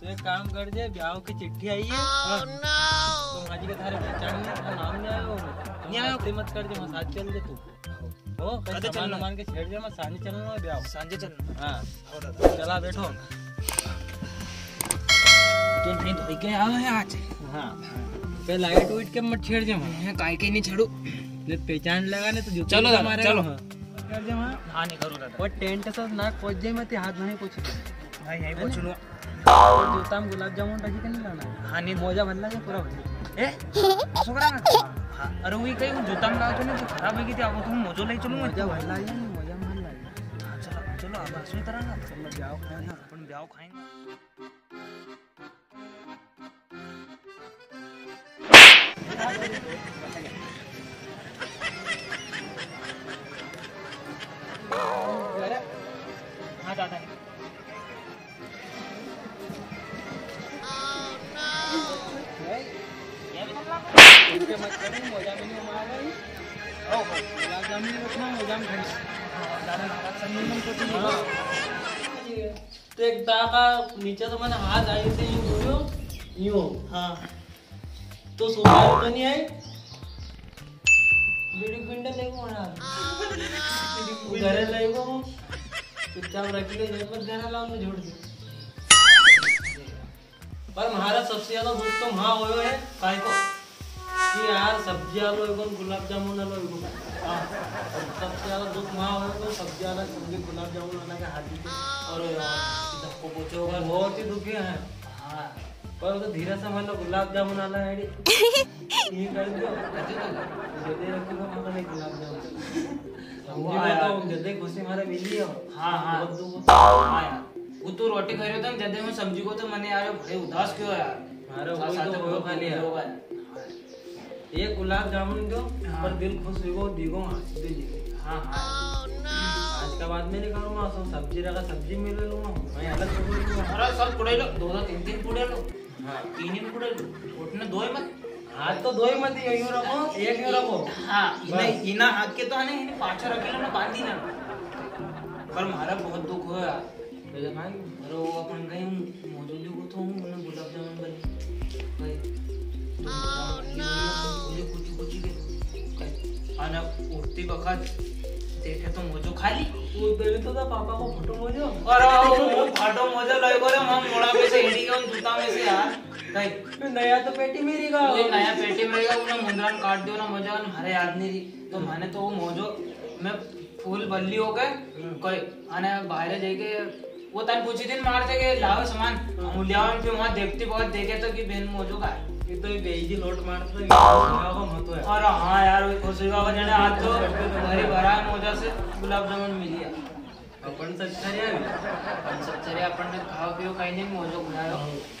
तो एक काम कर दे, ब्याह की चिट्ठी आई है तुम्हारी के थारे पहचान में तो नाम ना आया हो, मत कर दे मसाज चल दे तू ओ कदे चल मान के छेड़ दे, मैं सांझे चलूंगा ब्याह सांझे चलना। हां चला बैठो तो नहीं धोई के आवे आज। हां पे लाइट उइट के मत छेड़ दे, मैं काई के नहीं छेड़ू ले पहचान लगाने तो चलो चलो कर दे मां। हां नहीं करू दादा वो टेंट से ना पहुंच जाए, मत हाथ नहीं पूछ भाई यहीं पहुंच लो जूता में गुलाब जामुन रखी के नहीं लाना। हां नहीं मोजा बदला के पूरा ए छोकरा ना। अरे वही कहीं जूता में लाओ तो नहीं खराब है कि ते आपको तुम मोजो ले चलूंगा जा भाई लाइए नहीं मजा मान लाइए। हां चलो चलो अब सुन तरह ना अपन जाओ खाएंगे अपन जाओ खाएंगे। अरे हां दादा के मत करें मोजा में मार गई ओ मोजा जमीन रखना मोजा में खड़ी दादा हाथ से नहीं को तो एक दाका नीचे तो मैंने हाथ आई से यूं घुरो यूं। हां तो सोना तो नहीं आई बीड़ी गुंडा ले को मारा उधर ले को चुपचाप रख ले जब मत देना लाऊं मैं छोड़ दे। पर महाराज सबसे ज्यादा भूख तो मां होयो है काय को यार सब्जी आलो एगोन गुलाब जामुन आलो एगोन। हां सबसे ज्यादा दुख मां होए तो सब्जी आला सब्जी गुलाब जामुन आना के हाथ में और धक्को पोचो और बहुत ही दुखे हैं। हां पर तो धीरे से मानो गुलाब जामुन आला है ये कर दो जदे रखो माने गुलाब जामुन समझो तो जदे खुशी मारे मिली हो। हां हां वो तो रोटी खा रहे थे जदे में सब्जी को तो मने यार बड़े उदास क्यों यार मारो वो खाली है ये गुलाब जामुन दो पर दिल खुश हो दीगो दे दीजिए। हां हां आज के बाद में नहीं करूंगा सब सब्जी रखा सब्जी मिल लूंगा मैं अलग से हरा सब पुड़े लो दो दो तीन तीन पुड़े लो। हां तीन ही पुड़े लो उठने दो ही मत हाथ तो दो ही मत यूं रखो एक यूं रखो। हां नहीं इना हाथ के तो आने पाछो रखेला ना बांधी ना पर मारा बहुत दुख होया मेरे भाई अरे वो अपन गए मौजूद को तो हूं ना गुलाब जामुन बने भाई आना उठती बखत देखे तो मोजो खाली वो देले तो पापा को फोटो मोजो और फोटो मोजो लई करे हम मोड़ा में से हिडी के जूता में से यार नहीं नया तो पेटी में रहेगा वो नया पेटी में रहेगा उन्हें मुंदरा में काट दियो ना मजा हमारे याद नहीं रही तो माने तो वो मोजो मैं फूल बल्ली हो गए कोई आने बाहर जाके वो तन पूछी दिन मारते के लाओ सामान मूल्यावन पे वहां देखती बहुत देखे तो कि बहन मोजो का ये तो बेईजी नोट मारता है बाबा का मत है। अरे हां यार वो खुशी बाबा जने आज तो भरी भरा मोजा से गुलाब जामुन मिल गया अपन सच्चरिया अपन ने खाओ पियो काई नहीं मोजो गुलायो।